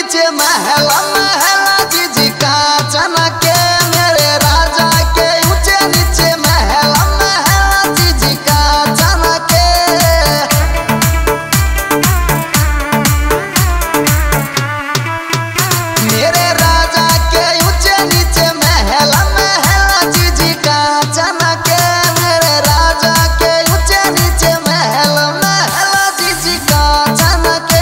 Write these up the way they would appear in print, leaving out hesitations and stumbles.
नीचे महल महल जीजी कांचन के मेरे राजा के ऊंचे नीचे महल महल जीजी कांचन के। मेरे राजा के ऊंचे नीचे महल महल जीजी कांचन के। मेरे राजा के ऊंचे नीचे महल महल जीजी कांचन के।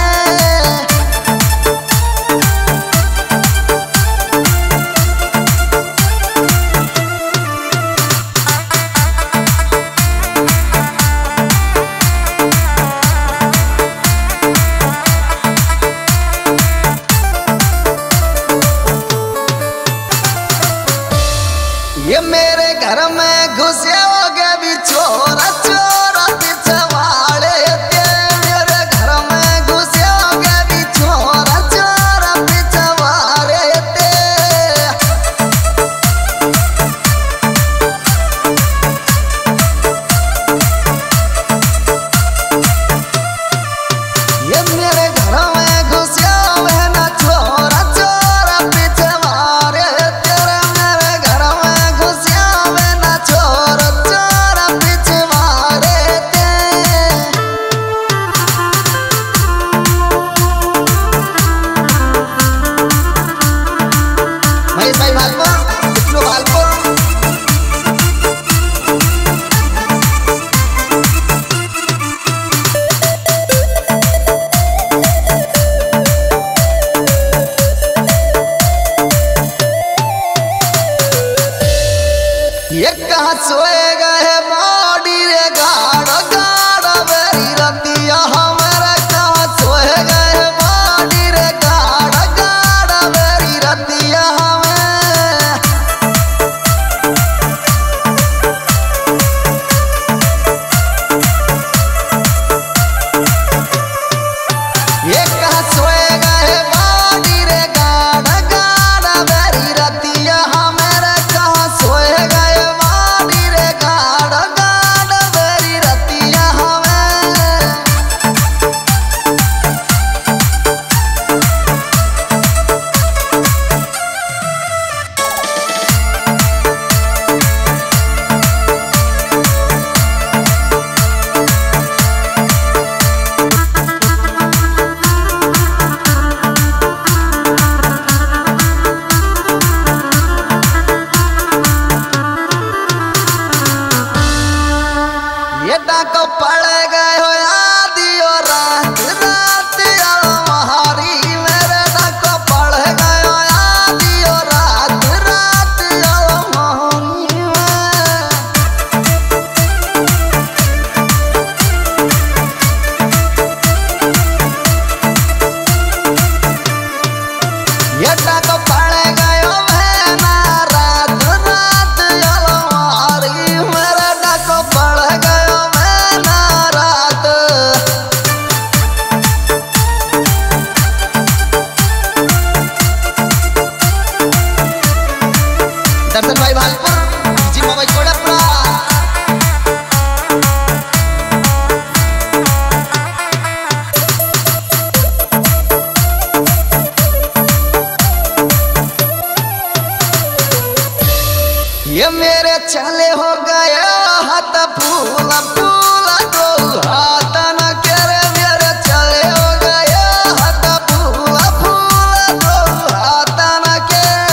ये मेरे घर में घुसे हो गए भी चोर चोर पिछवाड़े के। मेरे घर में घुसे हो गए भी चोर चोर पिछवाड़े के। ये मेरे घर में घुसे हो गए ना चोर चोर पिछवाड़े तेरे। मेरे घर में ये कहाँ सोएगा है बॉडी रे गाड़ गाड़ मेरी रतिया। हमारा कहाँ सोएगा है बॉडी रे गाड़ गाड़ मेरी रतिया। हमें ये कहाँ सोएगा है बॉडी रे गाड़ गाड़ मेरी रतिया। हमारा कहाँ सोएगा को पड़ गए हो आदि और रात रात अलमारी। मेरे ना को पड़ गए हो आदि और रात रात अलमारी में। ये ना को पड़ गए हो ना रात रात अलमारी। मेरे ना को पड़ गए भाई जी मामा छोड़ा ये मेरे चले हो गए हाथ फूल फूल दो हाथ न करे। मेरे चले हो गए हाथ फूल फूल दो हाथ न करे।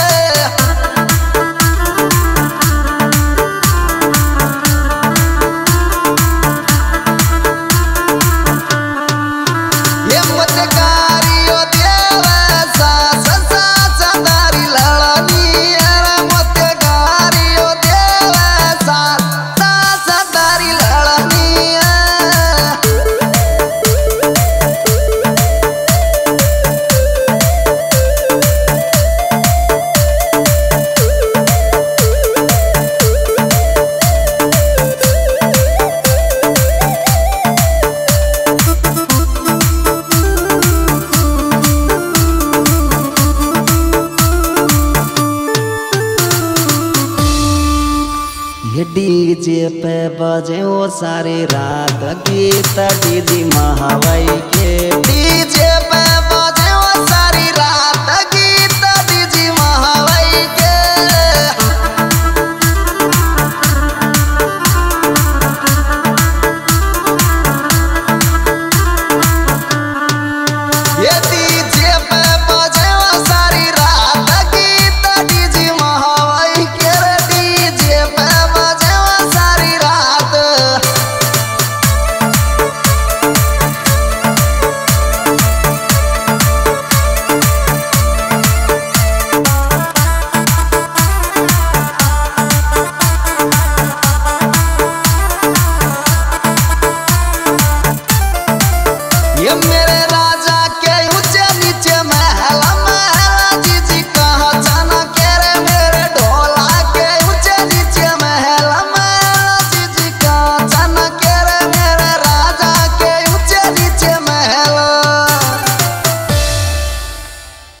डीजे पे बजे वो सारी रात गीत डीजी महावाई।